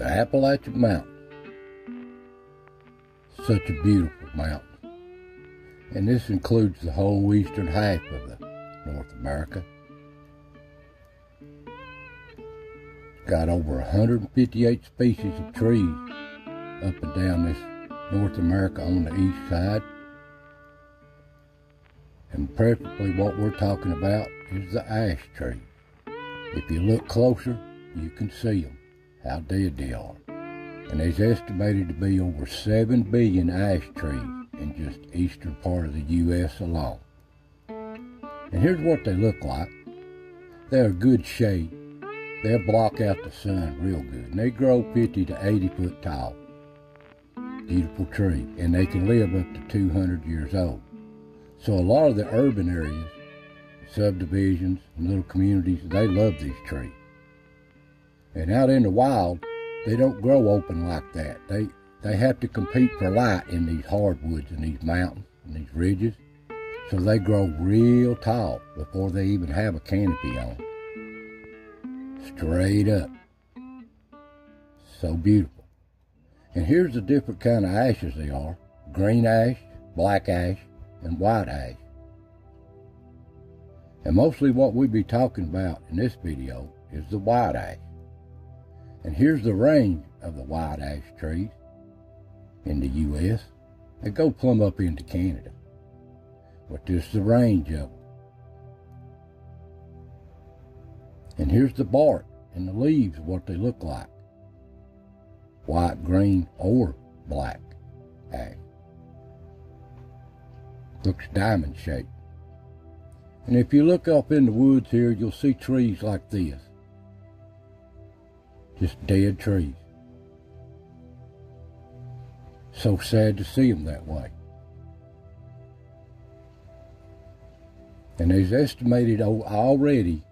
the Appalachian Mountain. Such a beautiful mountain. And this includes the whole eastern half of North America. It's got over 158 species of trees up and down this North America on the east side. And preferably what we're talking about is the ash tree. If you look closer, you can see them, how dead they are. And there's estimated to be over 7 billion ash trees in just eastern part of the U.S. alone. And here's what they look like. They're a good shade. They'll block out the sun real good. And they grow 50 to 80 foot tall. Beautiful tree. And they can live up to 200 years old. So a lot of the urban areas, subdivisions, and little communities, they love these trees. And out in the wild, they don't grow open like that. They have to compete for light in these hardwoods and these mountains and these ridges. So they grow real tall before they even have a canopy on. Straight up. So beautiful. And here's the different kind of ashes they are. Green ash, black ash, and white ash. And mostly what we be talking about in this video is the white ash. And here's the range of the white ash trees in the U.S. They go plumb up into Canada. But this is the range of them. And here's the bark and the leaves, what they look like. White, green, or black ash. Looks diamond shaped. And if you look up in the woods here, you'll see trees like this. Just dead trees. So sad to see them that way. And there's estimated already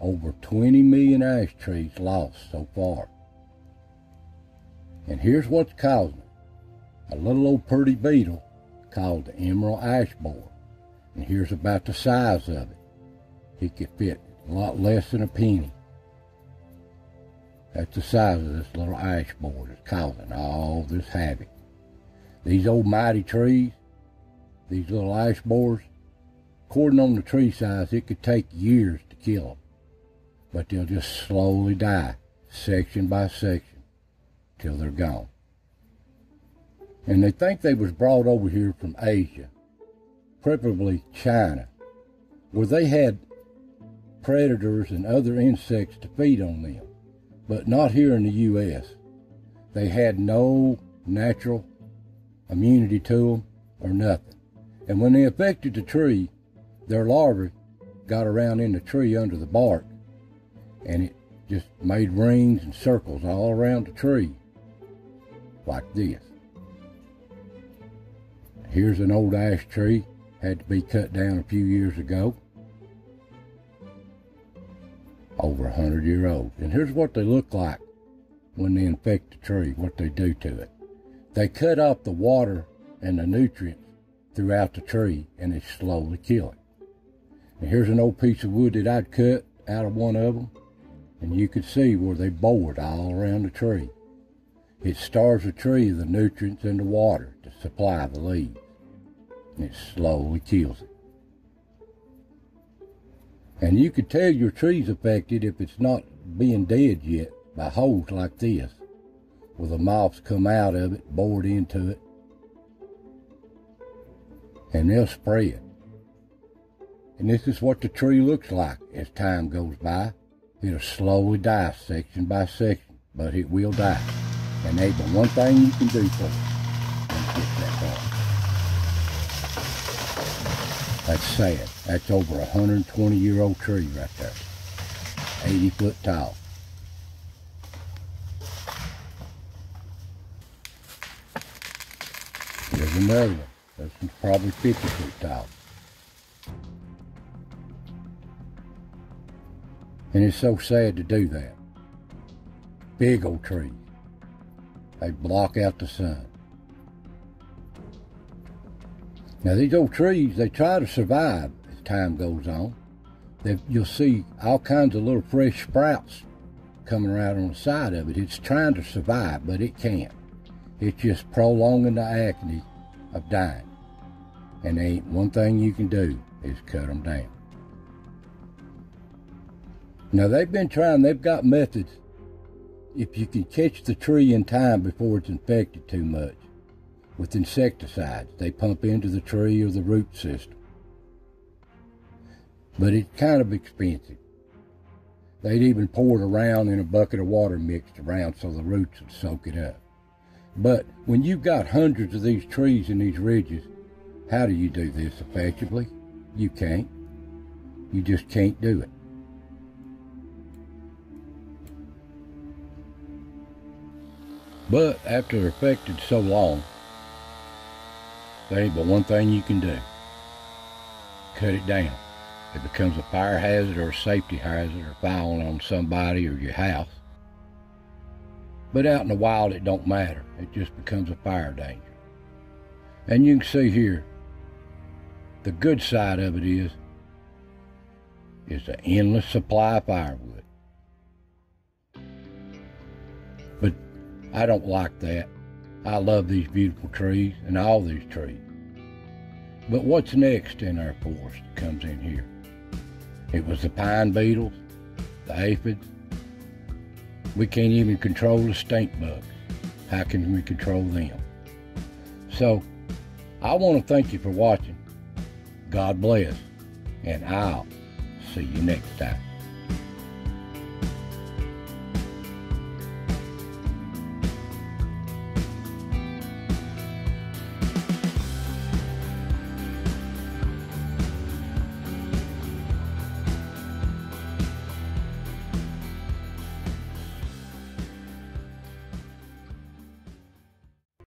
over 20 million ash trees lost so far. And here's what's causing it. A little old pretty beetle called the Emerald Ash Borer. And here's about the size of it. It could fit a lot less than a penny. That's the size of this little ash borer that's causing all this havoc. These old mighty trees, these little ash borers, according on the tree size, it could take years to kill them. But they'll just slowly die, section by section, till they're gone. And they think they was brought over here from Asia, preferably China, where they had predators and other insects to feed on them, but not here in the U.S. They had no natural immunity to them or nothing. And when they affected the tree, their larvae got around in the tree under the bark, and it just made rings and circles all around the tree, like this. Here's an old ash tree, had to be cut down a few years ago. Over 100 years old. And here's what they look like when they infect the tree, what they do to it. They cut off the water and the nutrients throughout the tree, and they slowly kill it. And here's an old piece of wood that I'd cut out of one of them, and you could see where they bored all around the tree. It starves the tree of the nutrients and the water to supply the leaves, and it slowly kills it. And you could tell your tree's affected if it's not being dead yet by holes like this, where the moths come out of it, bored into it, and they'll spread. And this is what the tree looks like as time goes by. It'll slowly die section by section, but it will die. And there's the one thing you can do for it. That's sad. That's over a 120-year-old tree right there. 80 foot tall. There's another one. This one's probably 50 foot tall. And it's so sad to do that. Big old trees. They block out the sun. Now these old trees, they try to survive as time goes on. You'll see all kinds of little fresh sprouts coming around on the side of it. It's trying to survive, but it can't. It's just prolonging the agony of dying. And there ain't one thing you can do is cut them down. Now they've been trying, they've got methods. If you can catch the tree in time before it's infected too much, with insecticides, they pump into the tree or the root system. But it's kind of expensive. They'd even pour it around in a bucket of water mixed around so the roots would soak it up. But when you've got hundreds of these trees in these ridges, how do you do this effectively? You can't. You just can't do it. But after they're affected so long, there ain't but one thing you can do. Cut it down. It becomes a fire hazard or a safety hazard or falling on somebody or your house. But out in the wild, it don't matter. It just becomes a fire danger. And you can see here, the good side of it is the endless supply of firewood. But I don't like that. I love these beautiful trees and all these trees. But what's next in our forest comes in here. It was the pine beetles, the aphids. We can't even control the stink bugs. How can we control them? So, I want to thank you for watching. God bless, and I'll see you next time.